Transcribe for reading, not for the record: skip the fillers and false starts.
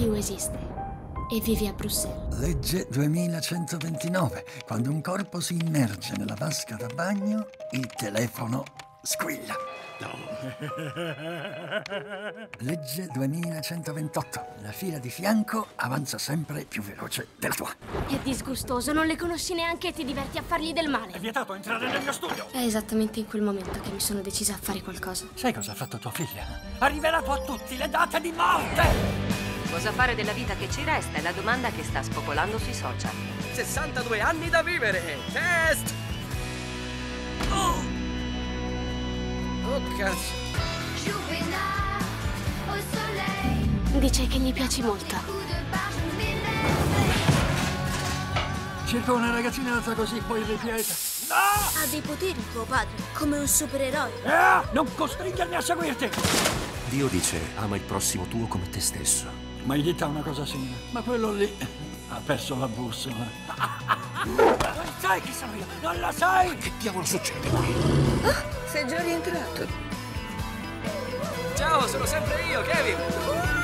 Dio esiste e vive a Bruxelles. Legge 2129. Quando un corpo si immerge nella vasca da bagno, il telefono squilla. No. Legge 2128. La fila di fianco avanza sempre più veloce della tua. È disgustoso, non le conosci neanche e ti diverti a fargli del male. È vietato entrare nel mio studio. È esattamente in quel momento che mi sono decisa a fare qualcosa. Sai cosa ha fatto tua figlia? Ha rivelato a tutti le date di morte! Cosa fare della vita che ci resta è la domanda che sta spopolando sui social. 62 anni da vivere! Test! Oh, cazzo! Dice che gli piaci molto. Cerco una ragazzinata così poi ripiega. No! Ha dei poteri tuo padre, come un supereroe. Non costringermi a seguirti! Dio dice, ama il prossimo tuo come te stesso. Ma gli dita una cosa simile. Ma quello lì ha perso la bussola. Non sai chi sono io, non lo sai! Ma che diavolo succede qui? Sei già rientrato. Ciao, sono sempre io, Kevin.